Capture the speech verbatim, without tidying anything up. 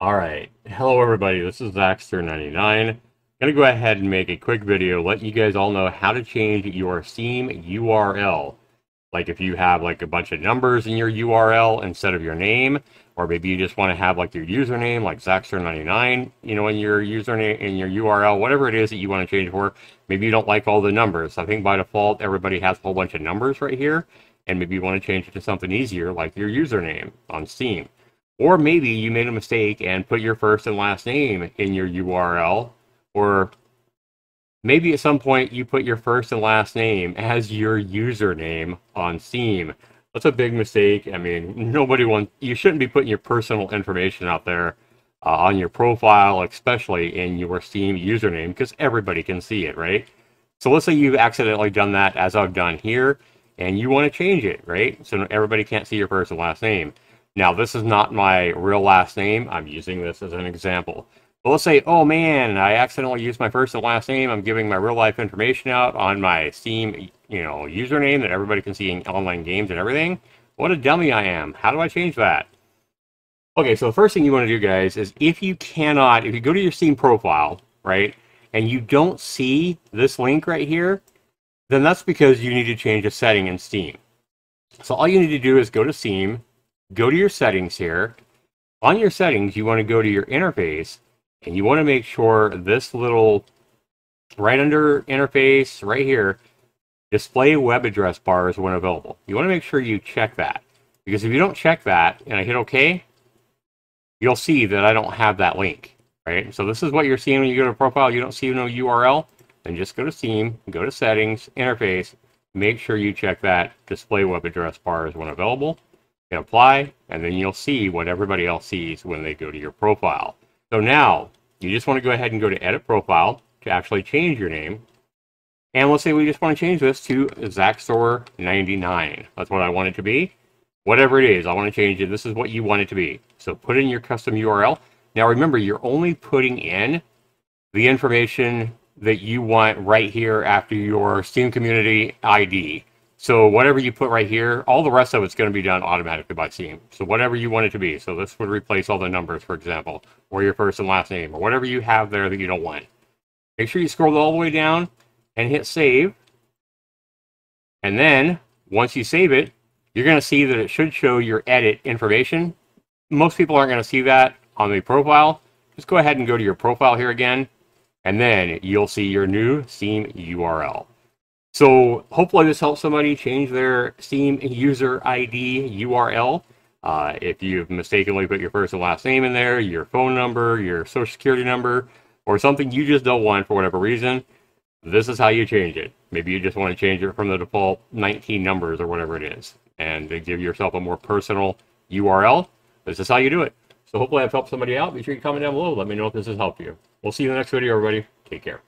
Alright, hello everybody, this is Zaxtor ninety-nine. I'm going to go ahead and make a quick video letting you guys all know how to change your Steam U R L. Like if you have like a bunch of numbers in your U R L instead of your name, or maybe you just want to have like your username, like Zaxtor ninety-nine, you know, in your username, in your U R L, whatever it is that you want to change for. Maybe you don't like all the numbers. I think by default, everybody has a whole bunch of numbers right here, and maybe you want to change it to something easier, like your username on Steam. Or maybe you made a mistake and put your first and last name in your U R L. Or maybe at some point you put your first and last name as your username on Steam. That's a big mistake. I mean, nobody wants, you shouldn't be putting your personal information out there uh, on your profile, especially in your Steam username, because everybody can see it, right? So let's say you've accidentally done that, as I've done here, and you want to change it, right? So everybody can't see your first and last name. Now, this is not my real last name. I'm using this as an example. But let's say, oh man, I accidentally used my first and last name. I'm giving my real life information out on my Steam, you know, username that everybody can see in online games and everything. What a dummy I am. How do I change that? Okay, so the first thing you want to do, guys, is if you cannot, if you go to your Steam profile, right, and you don't see this link right here, then that's because you need to change a setting in Steam. So all you need to do is go to Steam, go to your settings here. On your settings, you want to go to your interface, and you want to make sure this little, right under interface, right here, display web address bars when available. You want to make sure you check that, because if you don't check that, and I hit OK, you'll see that I don't have that link, right? So this is what you're seeing when you go to profile, you don't see no U R L, then just go to Steam, go to settings, interface, make sure you check that display web address bars when available. And apply, and then you'll see what everybody else sees when they go to your profile. So now you just want to go ahead and go to edit profile to actually change your name, and let's say we just want to change this to Zaxtor ninety-nine. That's what I want it to be. Whatever it is, I want to change it. This is what you want it to be. So put in your custom U R L. Now remember, you're only putting in the information that you want right here after your Steam community I D. So whatever you put right here, all the rest of it's going to be done automatically by Steam. So whatever you want it to be. So this would replace all the numbers, for example, or your first and last name, or whatever you have there that you don't want. Make sure you scroll all the way down and hit save. And then once you save it, you're going to see that it should show your edit information. Most people aren't going to see that on the profile. Just go ahead and go to your profile here again, and then you'll see your new Steam U R L. So hopefully this helps somebody change their Steam user I D U R L. Uh, if you've mistakenly put your first and last name in there, your phone number, your social security number, or something you just don't want for whatever reason, this is how you change it. Maybe you just want to change it from the default nineteen numbers or whatever it is, and to give yourself a more personal U R L. This is how you do it. So hopefully I've helped somebody out. Be sure you comment down below. Let me know if this has helped you. We'll see you in the next video, everybody. Take care.